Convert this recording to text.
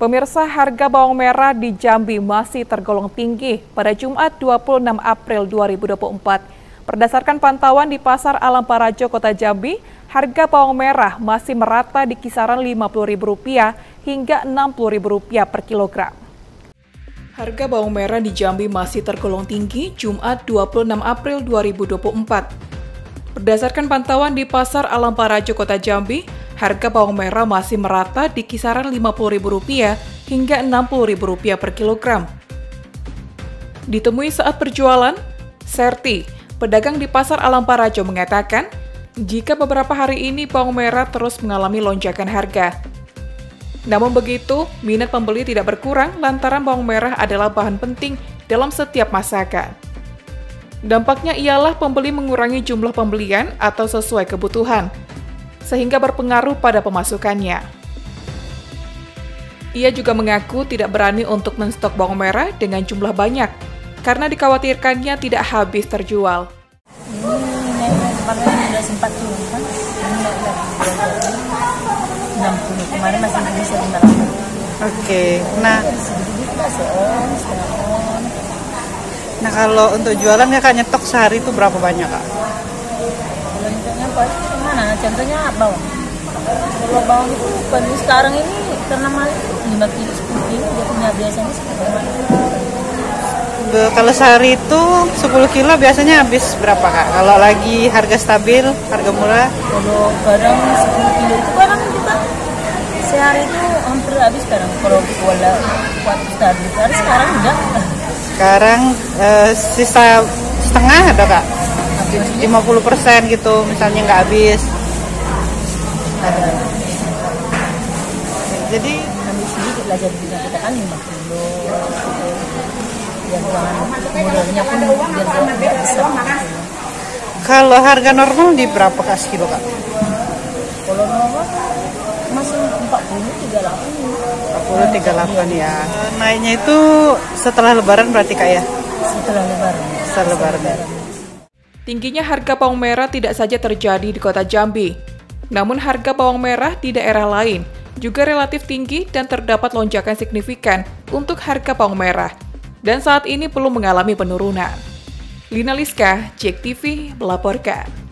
Pemirsa, harga bawang merah di Jambi masih tergolong tinggi pada Jumat 26 April 2024. Berdasarkan pantauan di Pasar Alamparajo, Kota Jambi, harga bawang merah masih merata di kisaran Rp50.000 hingga Rp60.000 per kilogram. Harga bawang merah di Jambi masih tergolong tinggi Jumat 26 April 2024. Berdasarkan pantauan di Pasar Alamparajo, Kota Jambi, harga bawang merah masih merata di kisaran Rp50.000 hingga Rp60.000 per kilogram. Ditemui saat berjualan, Serti, pedagang di Pasar Alamparajo, mengatakan jika beberapa hari ini bawang merah terus mengalami lonjakan harga. Namun begitu, minat pembeli tidak berkurang lantaran bawang merah adalah bahan penting dalam setiap masakan. Dampaknya ialah pembeli mengurangi jumlah pembelian atau sesuai kebutuhan, sehingga berpengaruh pada pemasukannya. Ia juga mengaku tidak berani untuk menstok bawang merah dengan jumlah banyak, karena dikhawatirkannya tidak habis terjual. Sudah sempat turun, kemarin masih bisa. Oke, nah kalau untuk jualan Kak, nyetok sehari itu berapa banyak, Kak? Nah, contohnya bawang. Kalau bawang itu bukan sekarang ini, karena malah 5 kilo 10 kilo, dia punya biasanya 10 kilo. Kalau sehari itu 10 kilo biasanya habis berapa, Kak? Kalau lagi harga stabil, harga murah? Kalau kadang 10 kilo itu kadang kita sehari itu hampir habis kadang. Kalau bola 4 stabil, sekarang udah. Sekarang sisa setengah ada, Kak? 50% gitu, misalnya nggak habis. Jadi ambil sedikit lah, jadi kita kan 5 kilo. Kalau harga normal di berapa kas kilo, Kak? Kalau normal masih 40, 38. 40, 38 ya. Naiknya itu setelah Lebaran berarti, Kak, ya? Setelah Lebaran. Setelah Lebaran. Tingginya harga bawang merah tidak saja terjadi di Kota Jambi, namun harga bawang merah di daerah lain juga relatif tinggi dan terdapat lonjakan signifikan untuk harga bawang merah, dan saat ini belum mengalami penurunan. Lina Liska, JEK TV melaporkan.